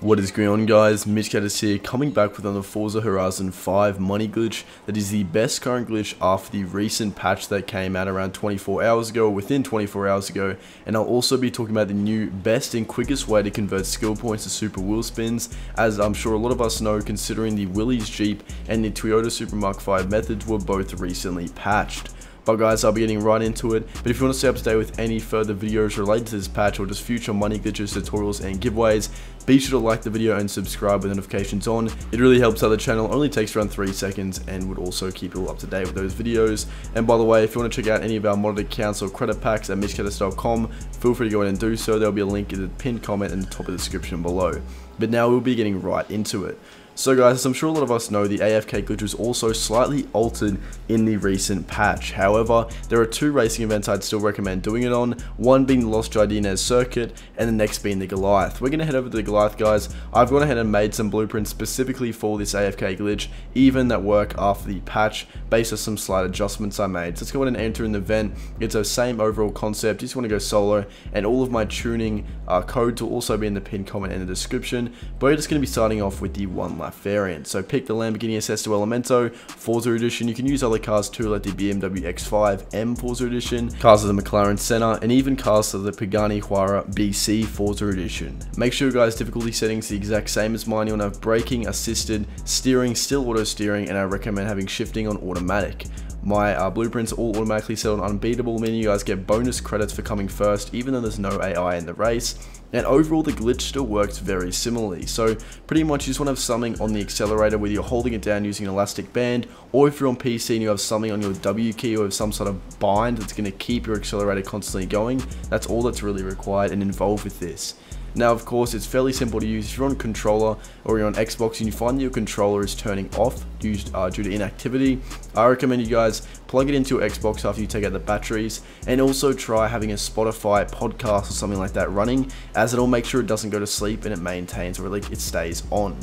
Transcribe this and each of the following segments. What is going on, guys? MitchCactus here, coming back with another Forza Horizon 5 money glitch that is the best current glitch after the recent patch that came out around 24 hours ago, within 24 hours ago, and I'll also be talking about the new best and quickest way to convert skill points to super wheel spins, as I'm sure a lot of us know, considering the Willy's Jeep and the Toyota Supra Mark 5 methods were both recently patched. But guys, I'll be getting right into it, but if you want to stay up to date with any further videos related to this patch or just future money glitches, tutorials and giveaways, be sure to like the video and subscribe with notifications on. It really helps out the channel, only takes around 3 seconds and would also keep you all up to date with those videos. And by the way, if you want to check out any of our modded accounts or credit packs at mitchcactus.com, feel free to go in and do so. There'll be a link in the pinned comment in the top of the description below. But now we'll be getting right into it. So guys, as I'm sure a lot of us know, the AFK glitch was also slightly altered in the recent patch. However, there are 2 racing events I'd still recommend doing it on, one being the Lost Jardines Circuit and the next being the Goliath. We're going to head over to the Goliath, guys. I've gone ahead and made some blueprints specifically for this AFK glitch, even that work after the patch, based on some slight adjustments I made. So let's go ahead and enter in the event. It's the same overall concept, just want to go solo, and all of my tuning codes will also be in the pinned comment in the description, but we're just going to be starting off with the one lap variant. So pick the Lamborghini Sesto Elemento Forza Edition. You can use other cars too, like the BMW X5 M Forza Edition, cars of the McLaren Senna, and even cars of the Pagani Huayra BC Forza Edition. Make sure, guys, difficulty settings the exact same as mine. You'll have braking, assisted, steering, still auto steering, and I recommend having shifting on automatic. My blueprints all automatically set on unbeatable, meaning you guys get bonus credits for coming first, even though there's no AI in the race. And overall, the glitch still works very similarly. So pretty much you just want to have something on the accelerator, whether you're holding it down using an elastic band, or if you're on PC and you have something on your W key or some sort of bind that's going to keep your accelerator constantly going. That's all that's really required and involved with this. Now, of course, it's fairly simple to use. If you're on controller or you're on Xbox and you find that your controller is turning off due to inactivity, I recommend you guys plug it into your Xbox after you take out the batteries, and also try having a Spotify podcast or something like that running, as it'll make sure it doesn't go to sleep and it maintains, or like it stays on.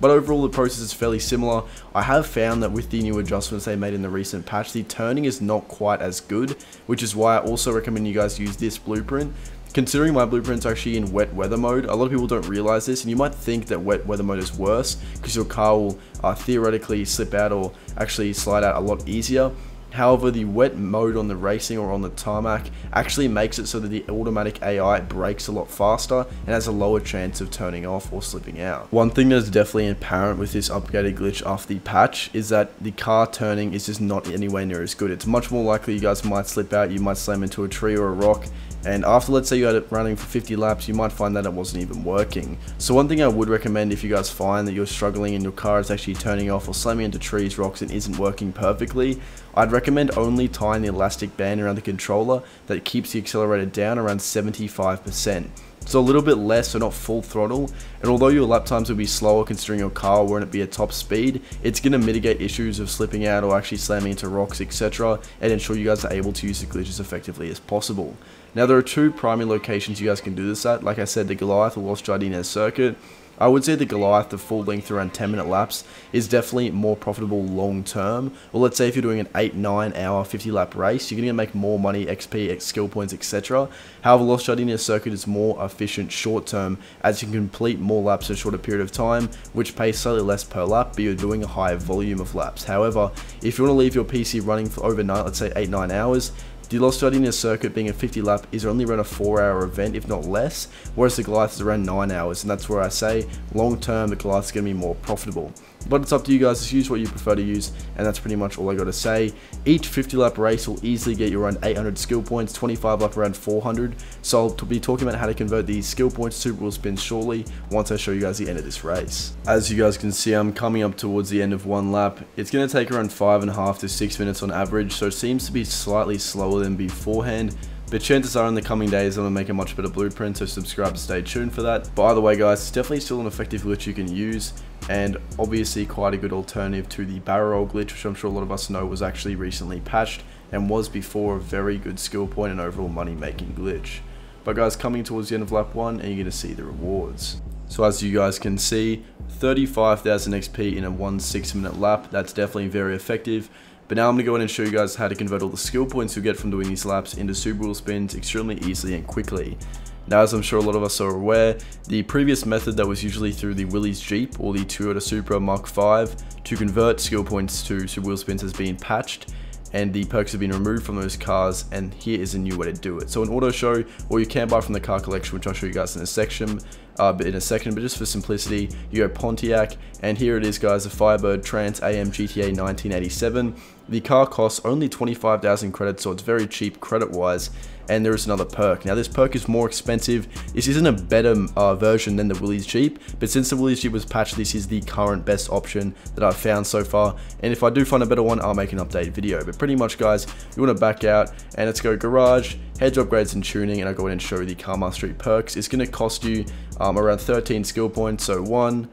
But overall, the process is fairly similar. I have found that with the new adjustments they made in the recent patch, the turning is not quite as good, which is why I also recommend you guys use this blueprint. Considering my blueprint's actually in wet weather mode, a lot of people don't realize this, and you might think that wet weather mode is worse because your car will theoretically slip out or actually slide out a lot easier. However, the wet mode on the racing or on the tarmac actually makes it so that the automatic AI brakes a lot faster and has a lower chance of turning off or slipping out. One thing that is definitely apparent with this upgraded glitch after the patch is that the car turning is just not anywhere near as good. It's much more likely you guys might slip out, you might slam into a tree or a rock, and after, let's say, you had it running for 50 laps, you might find that it wasn't even working. So one thing I would recommend, if you guys find that you're struggling and your car is actually turning off or slamming into trees, rocks, and isn't working perfectly, I'd recommend only tying the elastic band around the controller that keeps the accelerator down around 75%. So a little bit less, so not full throttle, and although your lap times will be slower considering your car won't be at top speed, it's going to mitigate issues of slipping out or actually slamming into rocks, etc., and ensure you guys are able to use the glitch as effectively as possible. Now, there are 2 primary locations you guys can do this at, like I said, the Goliath or Lost Jardines Circuit. I would say the Goliath, the full length around 10-minute laps, is definitely more profitable long term. Well, let's say if you're doing an 8-9 hour 50 lap race, you're going to make more money, XP, skill points, etc. However, Lost Jardines Circuit is more efficient short term, as you can complete more laps in a shorter period of time, which pays slightly less per lap, but you're doing a higher volume of laps. However, if you want to leave your PC running for overnight, let's say 8-9 hours, the Lost Jardines Circuit, being a 50 lap, is only around a 4-hour event, if not less, whereas the Goliath is around 9 hours, and that's where I say long term the Goliath is going to be more profitable. But it's up to you guys, just use what you prefer to use, and that's pretty much all I got to say. Each 50 lap race will easily get you around 800 skill points, 25 lap around 400, so I'll be talking about how to convert these skill points to wheel spins shortly, once I show you guys the end of this race. As you guys can see, I'm coming up towards the end of one lap. It's going to take around 5.5 to 6 minutes on average, so it seems to be slightly slower than beforehand, but chances are in the coming days I'm going to make a much better blueprint, so subscribe and stay tuned for that. But either way, guys, it's definitely still an effective glitch you can use, and obviously quite a good alternative to the barrel roll glitch, which I'm sure a lot of us know was actually recently patched and was before a very good skill point and overall money making glitch. But guys, coming towards the end of lap 1 and you're going to see the rewards. So as you guys can see, 35,000 XP in a 16-minute lap. That's definitely very effective. But now I'm going to go in and show you guys how to convert all the skill points you get from doing these laps into super wheel spins extremely easily and quickly. Now, as I'm sure a lot of us are aware, the previous method that was usually through the Willy's Jeep or the Toyota Supra Mark 5 to convert skill points to Superwheelspins has been patched, and the perks have been removed from those cars, and here is a new way to do it. So an auto show, or you can buy from the car collection, which I'll show you guys in a section, but just for simplicity, you go Pontiac, and here it is, guys, the Firebird Trans AM GTA 1987. The car costs only 25,000 credits, so it's very cheap credit-wise, and there is another perk. Now, this perk is more expensive. This isn't a better version than the Willy's Jeep, but since the Willy's Jeep was patched, this is the current best option that I've found so far, and if I do find a better one, I'll make an update video. But pretty much, guys, you want to back out, and let's go garage, hedge upgrades and tuning, and I'll go ahead and show you the car mastery perks. It's going to cost you around 13 skill points, so 1,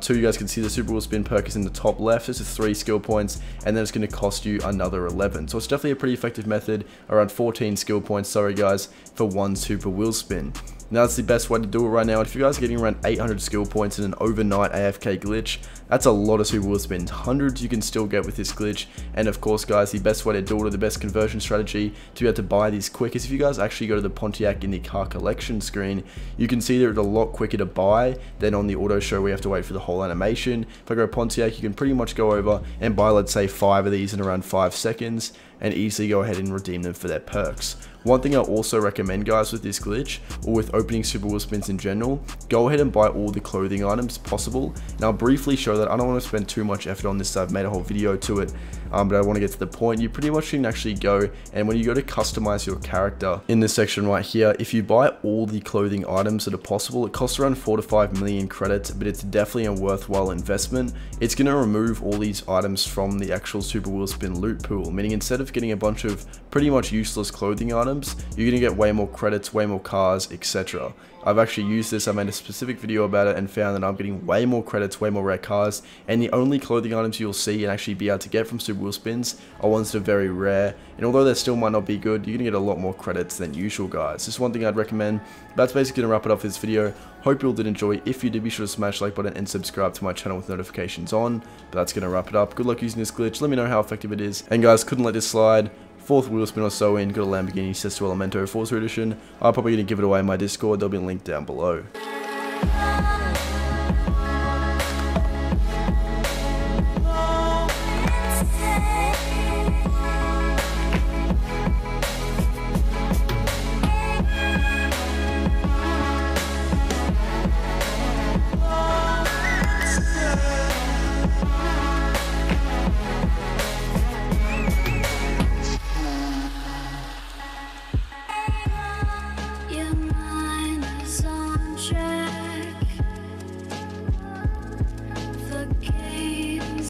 2, you guys can see the Superwheelspin perk is in the top left. This is 3 skill points, and then it's going to cost you another 11. So it's definitely a pretty effective method, around 14 skill points, sorry guys, for 1 Superwheelspin. Now, that's the best way to do it right now. If you guys are getting around 800 skill points in an overnight AFK glitch, that's a lot of Superwheelspins. Hundreds you can still get with this glitch. And of course, guys, the best way to do it, or the best conversion strategy to be able to buy these quick, is if you guys actually go to the Pontiac in the car collection screen, you can see that it's a lot quicker to buy than on the auto show. We have to wait for the whole animation. If I go Pontiac, you can pretty much go over and buy, let's say, 5 of these in around 5 seconds, and easily go ahead and redeem them for their perks. One thing I also recommend, guys, with this glitch, or with opening Superwheelspins in general, go ahead and buy all the clothing items possible. Now, I'll briefly show that. I don't want to spend too much effort on this, so I've made a whole video to it, but I want to get to the point. You pretty much can actually go, and when you go to customize your character in this section right here, if you buy all the clothing items that are possible, it costs around 4 to 5 million credits, but it's definitely a worthwhile investment. It's going to remove all these items from the actual Superwheelspin loot pool, meaning instead of getting a bunch of pretty much useless clothing items, you're gonna get way more credits, way more cars, etc. I've actually used this. I made a specific video about it and found that I'm getting way more credits, way more rare cars, and the only clothing items you'll see and actually be able to get from Superwheelspins are ones that are very rare, and although they still might not be good, you're gonna get a lot more credits than usual, guys. This is one thing I'd recommend. That's basically gonna wrap it up for this video. Hope you all did enjoy. If you did, be sure to smash the like button and subscribe to my channel with notifications on. But that's gonna wrap it up. Good luck using this glitch. Let me know how effective it is. And guys, couldn't let this slide. 4th Wheelspin or so in, got a Lamborghini Sesto Elemento Forza Edition. I'm probably gonna give it away in my Discord. There'll be a link down below.